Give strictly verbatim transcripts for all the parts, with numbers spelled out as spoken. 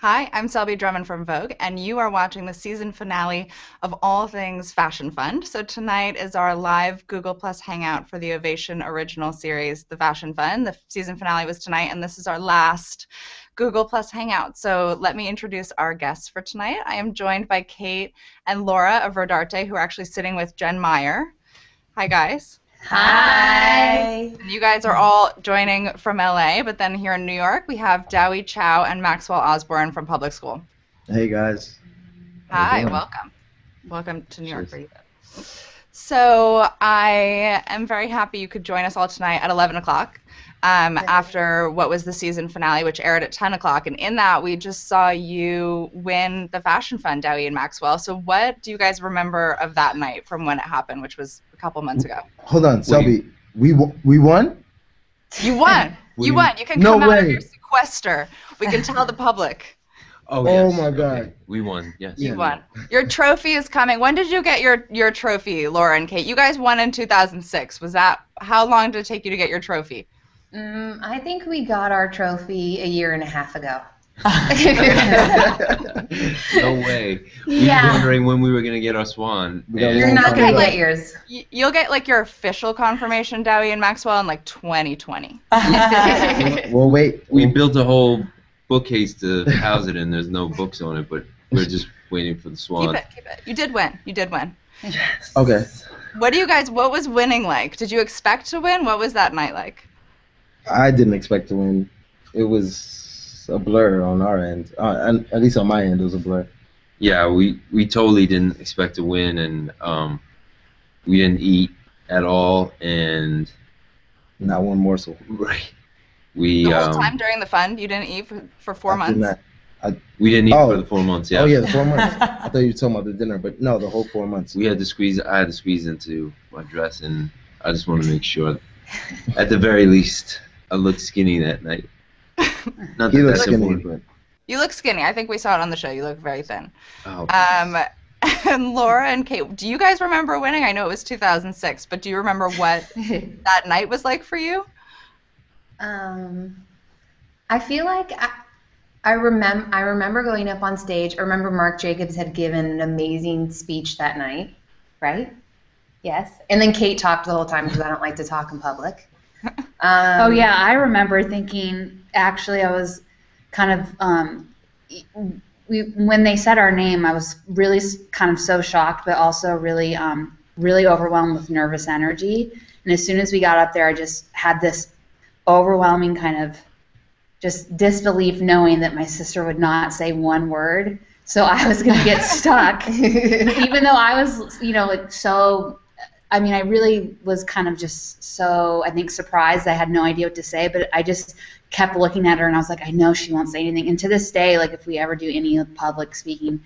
Hi, I'm Selby Drummond from Vogue, and you are watching the season finale of All Things Fashion Fund. So tonight is our live Google+ Hangout for the Ovation original series, The Fashion Fund. The season finale was tonight, and this is our last Google+ Hangout. So let me introduce our guests for tonight. I am joined by Kate and Laura of Rodarte, who are actually sitting with Jen Meyer. Hi, guys. Hi. Hi. You guys are all joining from L A, but then here in New York we have Dao-Yi Chow and Maxwell Osborne from Public School. Hey guys. Hi, welcome. Welcome to New York for you. So I am very happy you could join us all tonight at eleven o'clock um, after what was the season finale, which aired at ten o'clock, and in that we just saw you win the Fashion Fund, Dao-Yi and Maxwell. So what do you guys remember of that night from when it happened, which was couple months ago? Hold on, Selby. We we won? You won. You won. You can come out of your sequester. We can tell the public. Oh, yes. Oh my God. We won. Yes. You won. Your trophy is coming. When did you get your your trophy, Laura and Kate? You guys won in two thousand six. Was that how long did it take you to get your trophy? Um, I think we got our trophy a year and a half ago. No way. We yeah. were wondering when we were going to get our swan. You're not going to get yours. You'll get like your official confirmation, Dao-Yi and Maxwell, in like twenty twenty. Well, wait. We built a whole bookcase to house it in. There's no books on it, but we're just waiting for the swan. Keep it, keep it. You did win. You did win. Yes. Okay. What do you guys, what was winning like? Did you expect to win? What was that night like? I didn't expect to win. It was a blur on our end, uh, and at least on my end, it was a blur. Yeah, we we totally didn't expect to win, and um, we didn't eat at all, and not one morsel. Right. We the whole um, time during the fund, you didn't eat for, for four I months. Did not, I, we didn't eat oh, for the four months. Yeah. Oh yeah, the four months. I thought you were talking about the dinner, but no, the whole four months. We had to squeeze. I had to squeeze into my dress, and I just wanted to make sure, at the very least, I looked skinny that night. Not that that's important. You look skinny. I think we saw it on the show. You look very thin. Oh, um, and Laura and Kate, do you guys remember winning? I know it was two thousand six, but do you remember what that night was like for you? Um, I feel like I, I, remem I remember going up on stage. I remember Mark Jacobs had given an amazing speech that night, right? Yes. And then Kate talked the whole time because I don't like to talk in public. Um, oh, yeah. I remember thinking, actually, I was kind of, um, we, when they said our name, I was really kind of so shocked, but also really, um, really overwhelmed with nervous energy. And as soon as we got up there, I just had this overwhelming kind of just disbelief, knowing that my sister would not say one word. So I was going to get stuck, even though I was, you know, like so... I mean, I really was kind of just so, I think, surprised. I had no idea what to say, but I just kept looking at her, and I was like, I know she won't say anything. And to this day, like, if we ever do any public speaking,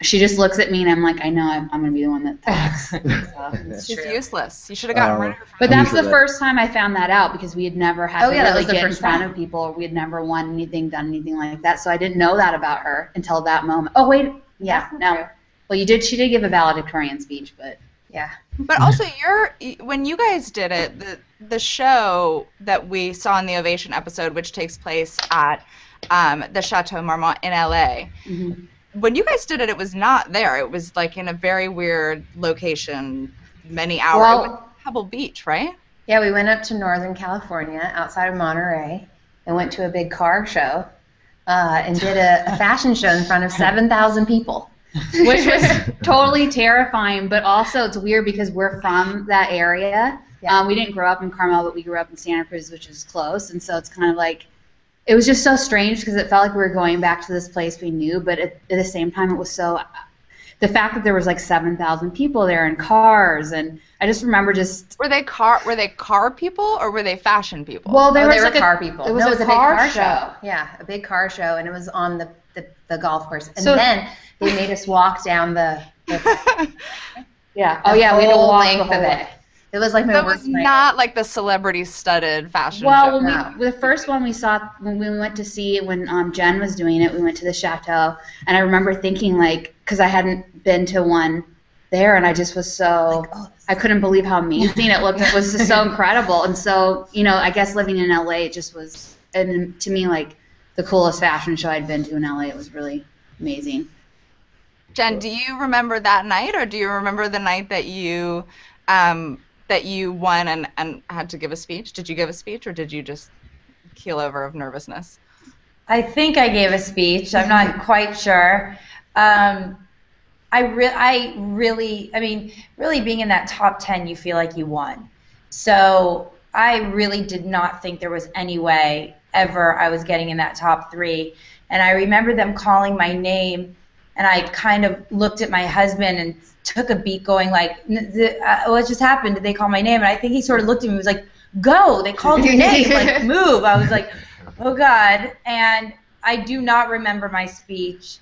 she just looks at me, and I'm like, I know I'm, I'm going to be the one that talks. So, she's true. Useless. You should have gotten uh, rid of her. But that's the first time I found that out, because we had never had oh, to yeah, really get in front time. of people. We had never won anything, done anything like that, so I didn't know that about her until that moment. Oh, wait. Yeah. No. True. Well, you did. She did give a valedictorian speech, but... Yeah, but also you're when you guys did it, the the show that we saw in the Ovation episode, which takes place at um, the Chateau Marmont in L A. Mm-hmm. When you guys did it, it was not there. It was like in a very weird location, many hours. Well, it was Pebble Beach, right? Yeah, we went up to Northern California, outside of Monterey, and went to a big car show uh, and did a, a fashion show in front of seven thousand people. Which was totally terrifying, but also it's weird because we're from that area. Yeah. Um, we didn't grow up in Carmel, but we grew up in Santa Cruz, which is close, and so it's kind of like, it was just so strange because it felt like we were going back to this place we knew, but at, at the same time it was so, the fact that there was like seven thousand people there in cars, and I just remember just... Were they car Were they car people or were they fashion people? Well, they, oh, was they were like car a, people. It was, no, a, it was a big car show. show. Yeah, a big car show, and it was on the... The, the golf course, and so, then they made us walk down the, the yeah the oh yeah we had to walk the whole way. It was like my that worst was night. Not like the celebrity-studded fashion well, show. Well, no. The first one we saw when we went to see it when um, Jen was doing it, we went to the Chateau, and I remember thinking like because I hadn't been to one there, and I just was so like, oh, I couldn't believe how amazing it looked. It was just so incredible, and so you know I guess living in L A it just was and to me like. the coolest fashion show I'd been to in L A. It was really amazing. Jen, do you remember that night, or do you remember the night that you um, that you won and, and had to give a speech? Did you give a speech, or did you just keel over of nervousness? I think I gave a speech. I'm not quite sure. Um, I, re I really, I mean, really being in that top ten, you feel like you won. So I really did not think there was any way ever I was getting in that top three. And I remember them calling my name, and I kind of looked at my husband and took a beat going like, what just happened? Did they call my name? And I think he sort of looked at me and was like, go, they called your name, like, move. I was like, oh, God. And I do not remember my speech.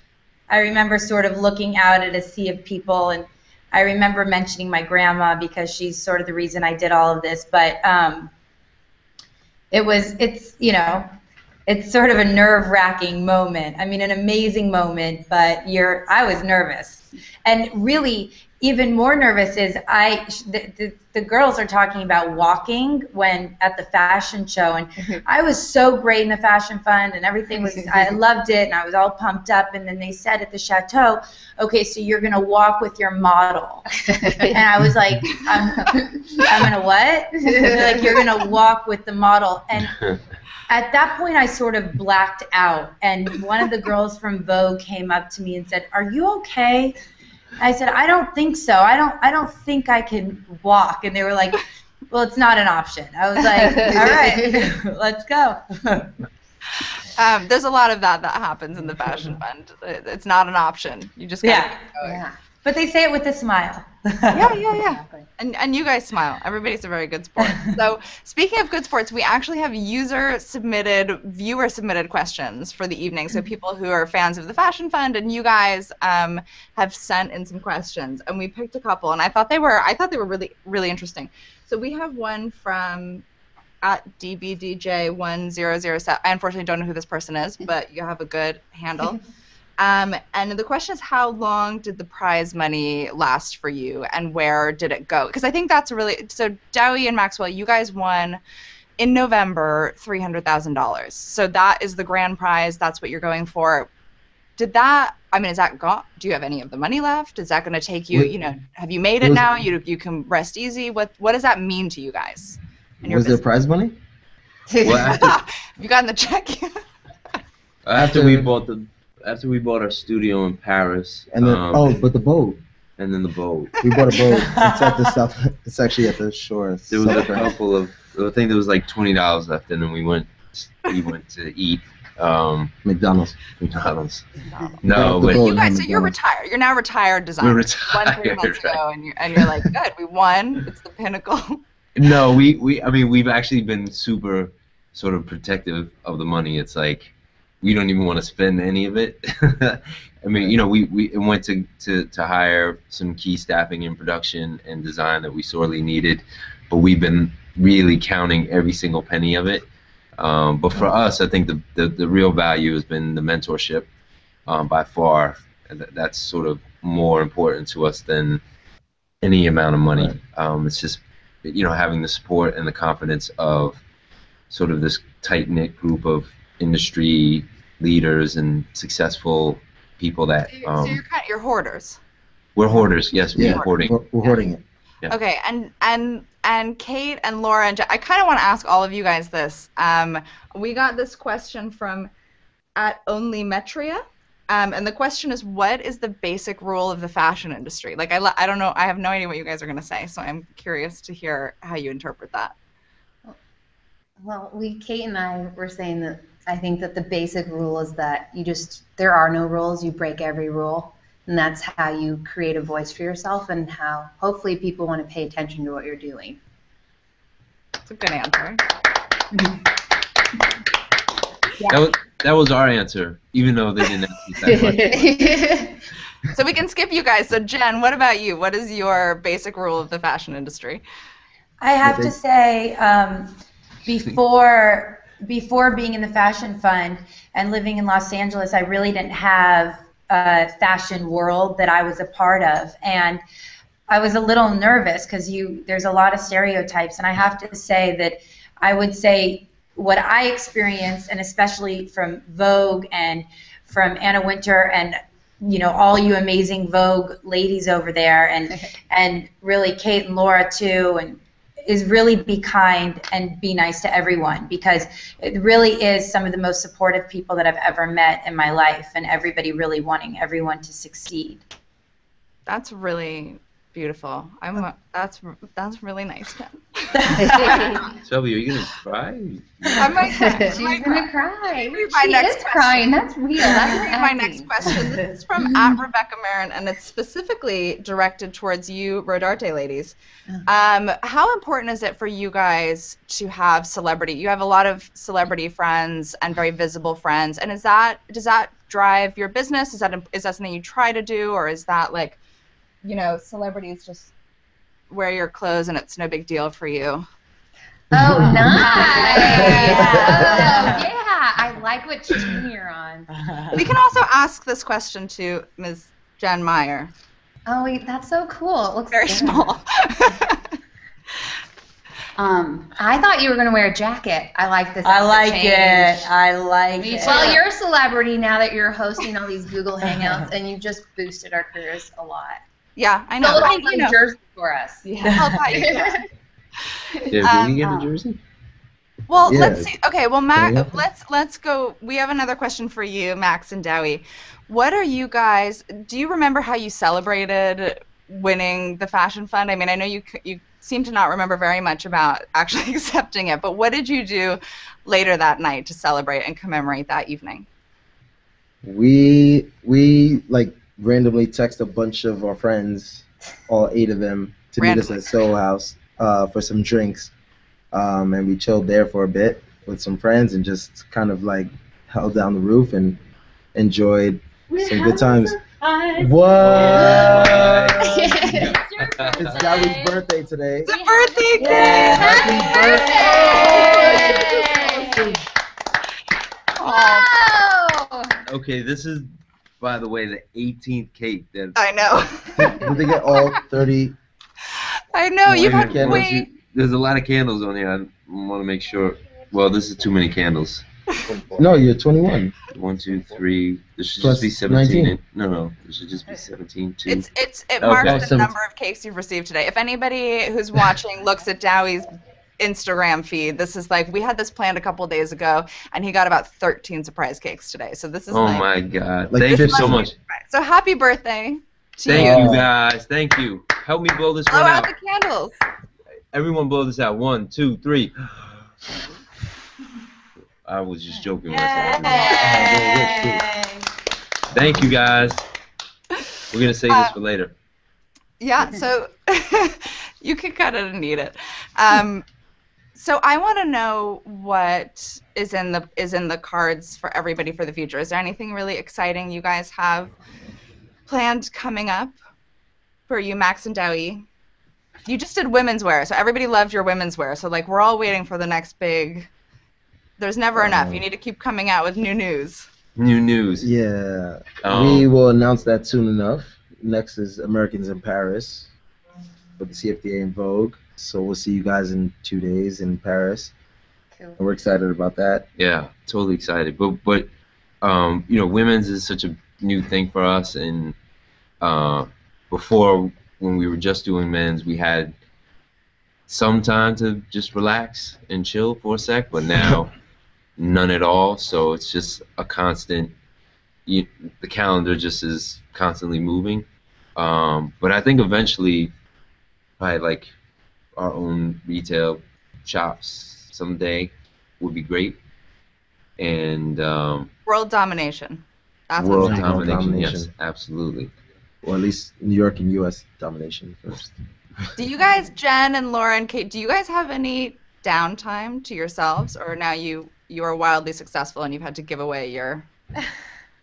I remember sort of looking out at a sea of people, and I remember mentioning my grandma because she's sort of the reason I did all of this. But um, it was, it's, you know, it's sort of a nerve-wracking moment. I mean, an amazing moment, but you're, I was nervous. And really, even more nervous is I, the, the, the girls are talking about walking when at the fashion show, and I was so great in the Fashion Fund, and everything was, I loved it, and I was all pumped up, and then they said at the Chateau, okay, so you're going to walk with your model. And I was like, I'm, I'm going to what? And they're like, you're going to walk with the model. And at that point, I sort of blacked out, and one of the girls from Vogue came up to me and said, are you okay? I said, I don't think so. I don't I don't think I can walk. And they were like, well, it's not an option. I was like, all right, let's go. Um, there's a lot of that that happens in the Fashion Fund. It's not an option. You just gotta keep going. Yeah. But they say it with a smile. Yeah, yeah, yeah. And, and you guys smile. Everybody's a very good sport. So speaking of good sports, we actually have user-submitted, viewer-submitted questions for the evening. So people who are fans of the Fashion Fund and you guys um, have sent in some questions. And we picked a couple, and I thought they were, I thought they were really, really interesting. So we have one from at D B D J one zero zero seven. I unfortunately don't know who this person is, but you have a good handle. Um, and the question is, how long did the prize money last for you, and where did it go? Because I think that's a really, so Dao-Yi and Maxwell, you guys won in November three hundred thousand dollars. So that is the grand prize. That's what you're going for. Did that, I mean, is that gone? Do you have any of the money left? Is that going to take you, you know, have you made it, it was, now? You you can rest easy? What what does that mean to you guys? And was there prize money? Well, after, have you gotten the check yet? After we bought the... After we bought our studio in Paris, and then um, oh, but the boat, and then the boat. We bought a boat. It's at the south. It's actually at the shore. There was a couple of. I think there was like twenty dollars left, and then we went. We went to eat. Um, McDonald's. McDonald's. McDonald's. No, but you guys. So you're retired. You're now retired designer. We're retired. One three months right. ago, and you're and you're like, good. We won. It's the pinnacle. No, we we. I mean, we've actually been super sort of protective of the money. It's like, we don't even want to spend any of it. I mean, you know, we, we went to, to, to hire some key staffing in production and design that we sorely needed, but we've been really counting every single penny of it. Um, but for us, I think the, the, the real value has been the mentorship um, by far. That's sort of more important to us than any amount of money. Right. Um, it's just, you know, having the support and the confidence of sort of this tight-knit group of industry leaders and successful people that. Um, so you're kind of, you're hoarders. We're hoarders, yes. Yeah, we're hoarding. We're, we're hoarding it. Yeah. Okay, and and and Kate and Laura and Jen, I kind of want to ask all of you guys this. Um, we got this question from at Only Metria, um, and the question is, what is the basic rule of the fashion industry? Like, I I don't know, I have no idea what you guys are gonna say, so I'm curious to hear how you interpret that. Well, we Kate and I were saying that. I think that the basic rule is that you just, there are no rules, you break every rule, and that's how you create a voice for yourself and how hopefully people want to pay attention to what you're doing. That's a good answer. Yeah. That was, that was our answer, even though they didn't ask that much. So we can skip you guys. So Jen, what about you? What is your basic rule of the fashion industry? I have to say, um, before... Before being in the Fashion Fund and living in Los Angeles, I really didn't have a fashion world that I was a part of, and I was a little nervous because you there's a lot of stereotypes, and I have to say that I would say what I experienced, and especially from Vogue and from Anna Wintour and, you know, all you amazing Vogue ladies over there, and and really Kate and Laura too, and is really be kind and be nice to everyone, because it really is some of the most supportive people that I've ever met in my life, and everybody really wanting everyone to succeed. That's really beautiful. I'm that's that's really nice. Selby, are you gonna cry? I might. She's might gonna cry. cry. She is crying. That's real. That's my next question. This is from at Rebecca Marin, and it's specifically directed towards you, Rodarte ladies. Um, how important is it for you guys to have celebrity? You have a lot of celebrity friends and very visible friends, and is that does that drive your business? Is that is that something you try to do, or is that like, you know, celebrities just wear your clothes and it's no big deal for you? Oh, nice! Yeah. Oh, yeah, I like what team you're on. We can also ask this question to Miz Jen Meyer. Oh, wait, that's so cool. It looks very good. Small. Um, I thought you were going to wear a jacket. I like this. I like change. it. I like Me it. Well, you're a celebrity now that you're hosting all these Google Hangouts, and you just boosted our careers a lot. Yeah, I know. So I, you know. Jersey for us. Yeah, I'll buy you. Yeah, do you get a jersey? Well, yeah. Let's see. Okay, well, Max, yeah. let's let's go. We have another question for you, Max and Dao-Yi. What are you guys? Do you remember how you celebrated winning the Fashion Fund? I mean, I know you you seem to not remember very much about actually accepting it, but what did you do later that night to celebrate and commemorate that evening? We we like. randomly text a bunch of our friends, all eight of them, to meet us at Soul House uh, for some drinks, um, and we chilled there for a bit with some friends and just kind of like held down the roof and enjoyed we some good times. Surprise. What? Yeah. It's Dao-Yi's birthday today. It's a birthday cake! Yeah. Happy, Happy birthday! birthday. Wow. Okay, this is. By the way, the eighteenth cake. That I know. Did they get all thirty? I know. You had candles. You, there's a lot of candles on here. I want to make sure. Well, this is too many candles. No, you're twenty-one. One, two, three. This should Plus just be seventeen. nineteen. No, no. This should just be seventeen. Two. It's it's it oh, marks okay. the seventeen. Number of cakes you've received today. If anybody who's watching looks at Dao-Yi's Instagram feed, this is like, we had this planned a couple days ago, and he got about thirteen surprise cakes today. So this is oh like, my god! Like, thank you so much. So happy birthday! To thank you. you guys. Thank you. Help me blow this blow one out. Blow out the candles. Everyone, blow this out. One, two, three. I was just joking. With thank you guys. We're gonna save uh, this for later. Yeah. So you can cut it and eat it. Um, So I want to know what is in the is in the cards for everybody for the future. Is there anything really exciting you guys have planned coming up for you, Max and Dao-Yi? You just did women's wear, so everybody loved your women's wear. So like we're all waiting for the next big. There's never um, enough. You need to keep coming out with new news. New news. Yeah, um. we will announce that soon enough. Next is Americans in Paris with the C F D A and Vogue. So we'll see you guys in two days in Paris. Cool. We're excited about that. Yeah, totally excited. But but um, you know, women's is such a new thing for us. And uh, before, when we were just doing men's, we had some time to just relax and chill for a sec. But now, none at all. So it's just a constant. You, the calendar just is constantly moving. Um, but I think eventually, probably like. Our own retail shops someday would be great, and um, world domination. That's world domination, domination, yes, absolutely. Or at least New York and U S domination first. Do you guys, Jen and Laura and Kate, do you guys have any downtime to yourselves, or now you you are wildly successful and you've had to give away your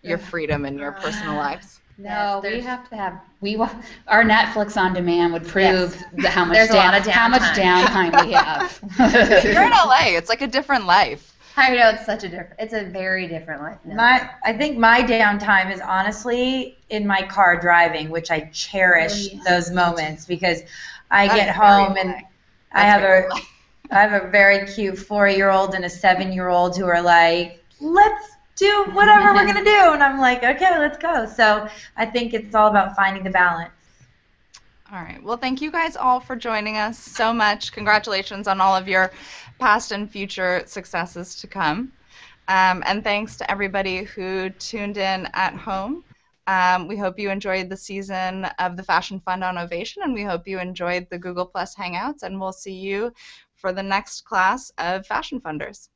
your freedom and your personal lives? No, yes, we have to have we our Netflix on demand would prove yes. how much down, down how much downtime we have. You're in L A. It's like a different life. I know, it's such a different. It's a very different life. No. My I think my downtime is honestly in my car driving, which I cherish oh, yeah. those moments because I That's get home and I have a I have a very cute four-year-old and a seven-year-old who are like, let's do whatever we're going to do. And I'm like, okay, let's go. So I think it's all about finding the balance. All right. Well, thank you guys all for joining us so much. Congratulations on all of your past and future successes to come. Um, and thanks to everybody who tuned in at home. Um, we hope you enjoyed the season of the Fashion Fund on Ovation, and we hope you enjoyed the Google Plus Hangouts, and we'll see you for the next class of Fashion Funders.